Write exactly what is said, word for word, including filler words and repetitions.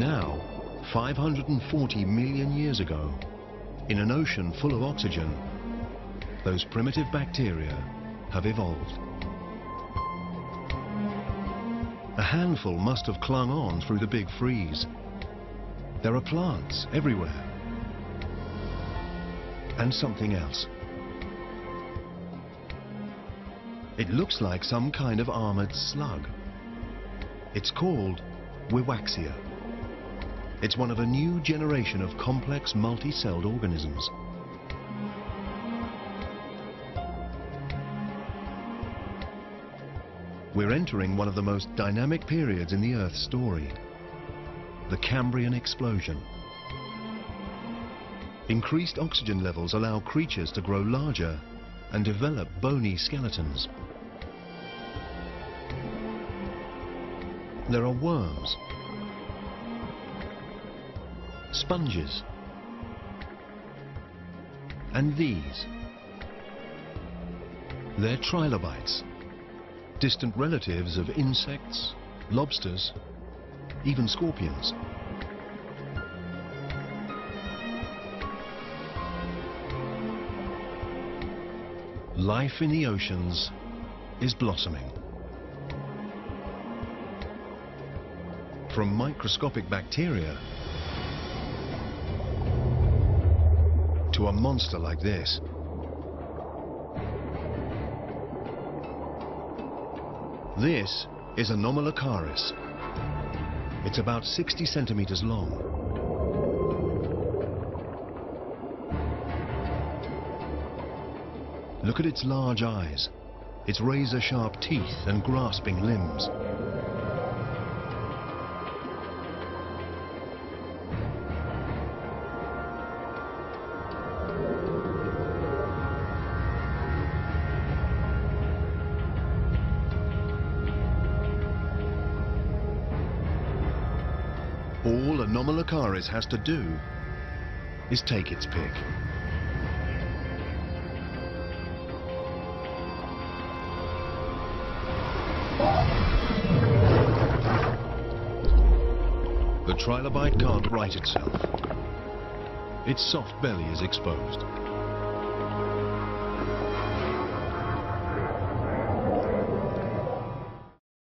Now, five hundred forty million years ago, in an ocean full of oxygen, those primitive bacteria have evolved. A handful must have clung on through the big freeze. There are plants everywhere. And something else. It looks like some kind of armored slug. It's called Wiwaxia. It's one of a new generation of complex multi-celled organisms. We're entering one of the most dynamic periods in the Earth's story, the Cambrian explosion. Increased oxygen levels allow creatures to grow larger and develop bony skeletons. There are worms, sponges, and these. They're trilobites, distant relatives of insects, lobsters, even scorpions. Life in the oceans is blossoming. From microscopic bacteria to a monster like this. This is Anomalocaris. It's about sixty centimeters long. Look at its large eyes, its razor-sharp teeth and grasping limbs. All Anomalocaris has to do is take its pick. The trilobite can't right itself. Its soft belly is exposed.